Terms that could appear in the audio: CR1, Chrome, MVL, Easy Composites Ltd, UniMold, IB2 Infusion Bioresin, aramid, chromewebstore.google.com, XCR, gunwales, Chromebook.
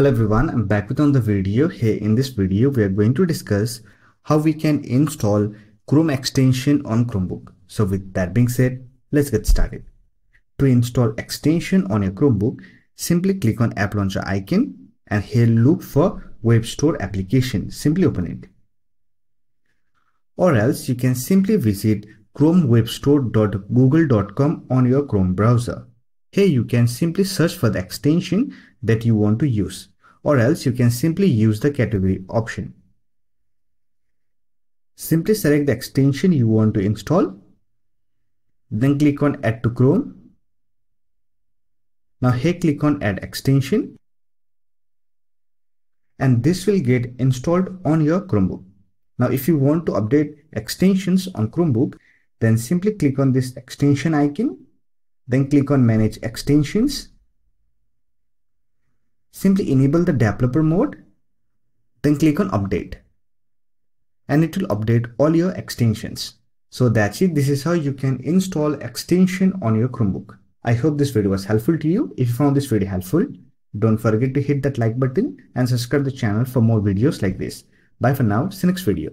Hello everyone, I'm back with another video. Here in this video we are going to discuss how we can install Chrome extension on Chromebook. So with that being said, let's get started. To install extension on your Chromebook, simply click on app launcher icon and here look for web store application. Simply open it. Or else you can simply visit chromewebstore.google.com on your Chrome browser. Here you can simply search for the extension that you want to use, or else you can simply use the category option. Simply select the extension you want to install, then click on Add to Chrome. Now here click on Add Extension and this will get installed on your Chromebook. Now if you want to update extensions on Chromebook, then simply click on this extension icon. Then click on Manage Extensions. Simply enable the developer mode. Then click on Update. And it will update all your extensions. So that's it. This is how you can install extension on your Chromebook. I hope this video was helpful to you. If you found this video helpful, don't forget to hit that like button and subscribe the channel for more videos like this. Bye for now. See you next video.